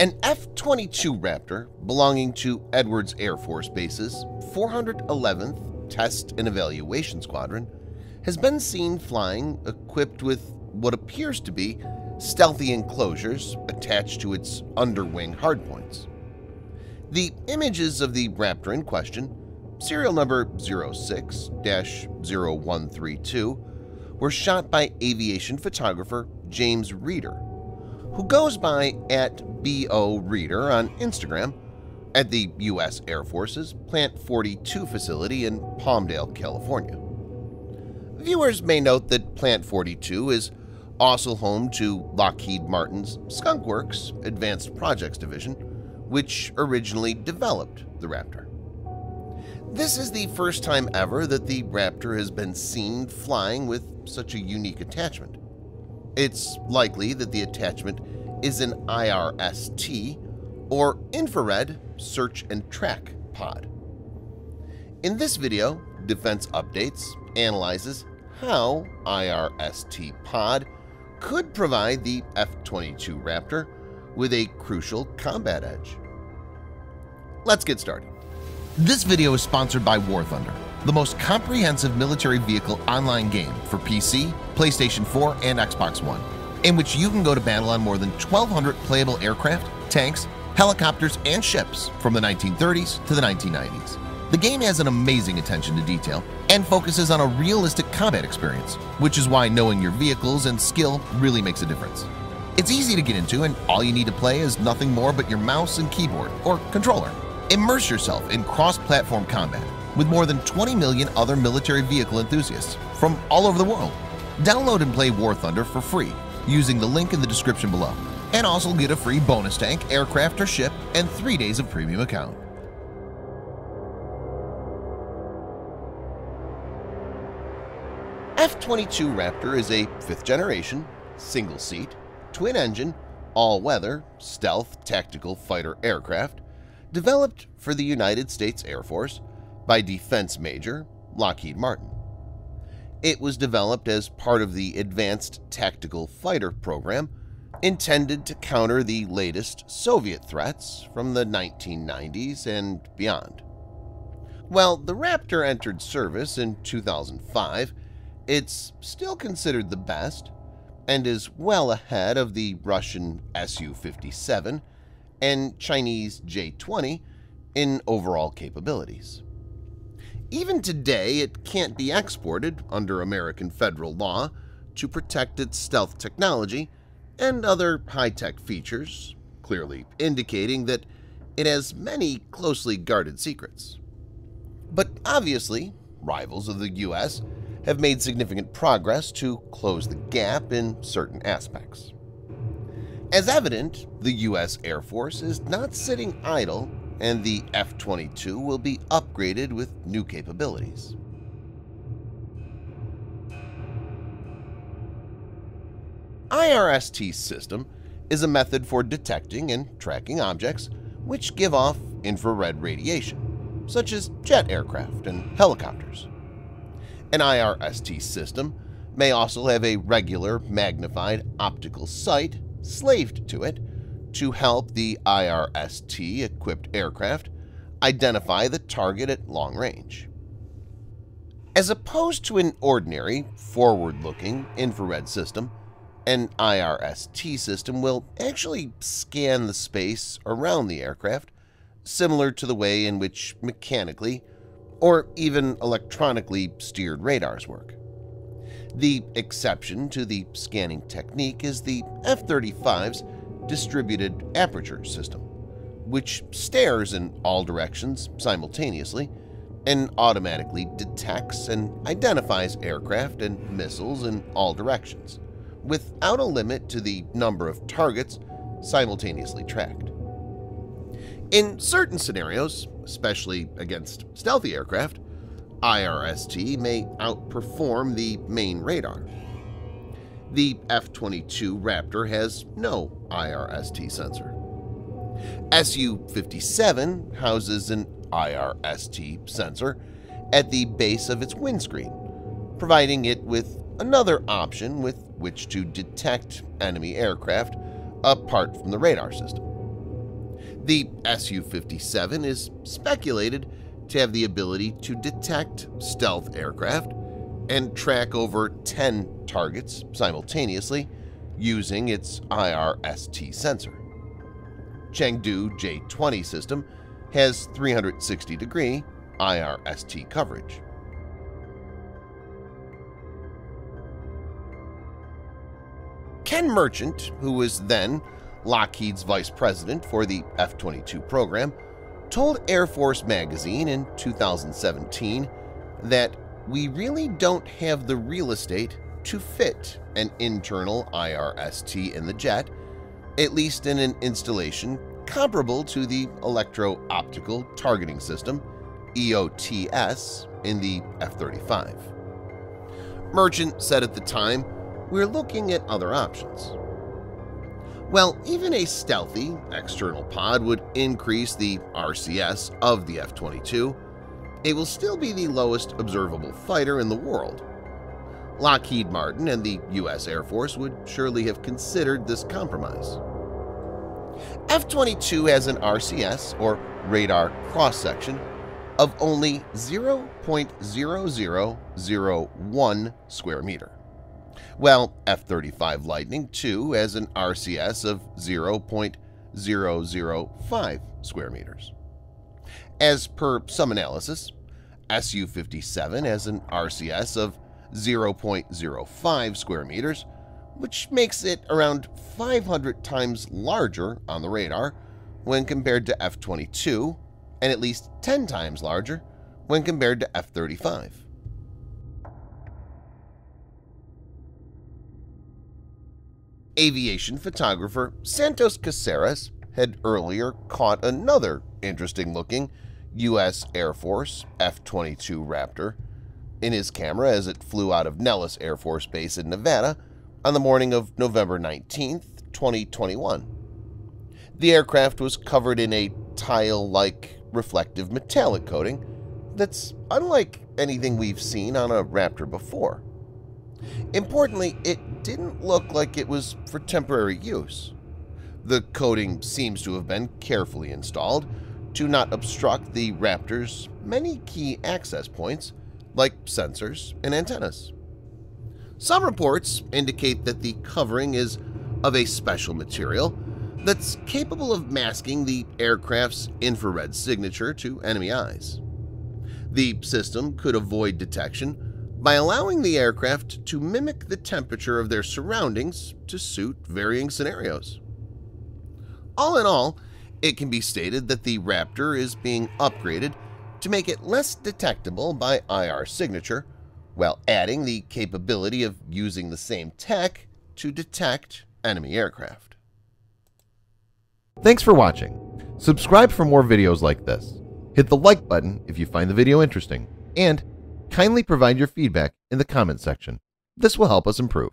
An F-22 Raptor belonging to Edwards Air Force Base's 411th Test and Evaluation Squadron has been seen flying equipped with what appears to be stealthy enclosures attached to its underwing hardpoints. The images of the Raptor in question, serial number 06-0132, were shot by aviation photographer James Reeder, who goes by @BoReeder on Instagram, at the U.S. Air Force's Plant 42 facility in Palmdale, California. Viewers may note that Plant 42 is also home to Lockheed Martin's Skunk Works Advanced Projects Division, which originally developed the Raptor. This is the first time ever that the Raptor has been seen flying with such a unique attachment. It's likely that the attachment is an IRST, or Infrared Search and Track pod. In this video, Defense Updates analyzes how IRST pod could provide the F-22 Raptor with a crucial combat edge. Let's get started. This video is sponsored by War Thunder, the most comprehensive military vehicle online game for PC, PlayStation 4, and Xbox One, in which you can go to battle on more than 1,200 playable aircraft, tanks, helicopters, and ships from the 1930s to the 1990s. The game has an amazing attention to detail and focuses on a realistic combat experience, which is why knowing your vehicles and skill really makes a difference. It's easy to get into, and all you need to play is nothing more but your mouse and keyboard or controller. Immerse yourself in cross-platform combat with more than 20 million other military vehicle enthusiasts from all over the world. Download and play War Thunder for free using the link in the description below, and also get a free bonus tank, aircraft, or ship, and 3 days of premium account. F-22 Raptor is a fifth-generation, single-seat, twin-engine, all-weather, stealth tactical fighter aircraft developed for the United States Air Force by Defense Major Lockheed Martin. It was developed as part of the Advanced Tactical Fighter program intended to counter the latest Soviet threats from the 1990s and beyond. While the Raptor entered service in 2005, it's still considered the best and is well ahead of the Russian Su-57 and Chinese J-20 in overall capabilities. Even today, it can't be exported under American federal law to protect its stealth technology and other high-tech features, clearly indicating that it has many closely guarded secrets. But obviously, rivals of the U.S. have made significant progress to close the gap in certain aspects. As evident, the U.S. Air Force is not sitting idle, and the F-22 will be upgraded with new capabilities. IRST system is a method for detecting and tracking objects which give off infrared radiation, such as jet aircraft and helicopters. An IRST system may also have a regular magnified optical sight slaved to it to help the IRST-equipped aircraft identify the target at long range. As opposed to an ordinary, forward-looking infrared system, an IRST system will actually scan the space around the aircraft, similar to the way in which mechanically or even electronically steered radars work. The exception to the scanning technique is the F-35's distributed aperture system, which stares in all directions simultaneously and automatically detects and identifies aircraft and missiles in all directions, without a limit to the number of targets simultaneously tracked. In certain scenarios, especially against stealthy aircraft, IRST may outperform the main radar. The F-22 Raptor has no IRST sensor. Su-57 houses an IRST sensor at the base of its windscreen, providing it with another option with which to detect enemy aircraft apart from the radar system. The Su-57 is speculated to have the ability to detect stealth aircraft and track over 10 targets simultaneously using its IRST sensor. Chengdu J-20 system has 360-degree IRST coverage. Ken Merchant, who was then Lockheed's vice president for the F-22 program, told Air Force magazine in 2017 that we really don't have the real estate to fit an internal IRST in the jet, at least in an installation comparable to the Electro-Optical Targeting System EOTS in the F-35. Merchant said at the time, "We're looking at other options." Well, even a stealthy external pod would increase the RCS of the F-22. It will still be the lowest observable fighter in the world. Lockheed Martin and the U.S. Air Force would surely have considered this compromise. F-22 has an RCS, or radar cross-section, of only 0.0001 square meter. Well, F-35 Lightning II has an RCS of 0.005 square meters. As per some analysis, Su-57 has an RCS of 0.05 square meters, which makes it around 500 times larger on the radar when compared to F-22 and at least 10 times larger when compared to F-35. Aviation photographer Santos Caceres had earlier caught another interesting-looking U.S. Air Force F-22 Raptor in his camera as it flew out of Nellis Air Force Base in Nevada on the morning of November 19, 2021. The aircraft was covered in a tile-like reflective metallic coating that's unlike anything we've seen on a Raptor before. Importantly, it didn't look like it was for temporary use. The coating seems to have been carefully installed to not obstruct the Raptor's many key access points, like sensors and antennas. Some reports indicate that the covering is of a special material that's capable of masking the aircraft's infrared signature to enemy eyes. The system could avoid detection by allowing the aircraft to mimic the temperature of their surroundings to suit varying scenarios. All in all, it can be stated that the Raptor is being upgraded to make it less detectable by IR signature, while adding the capability of using the same tech to detect enemy aircraft. Thanks for watching. Subscribe for more videos like this. Hit the like button if you find the video interesting, and kindly provide your feedback in the comment section. This will help us improve.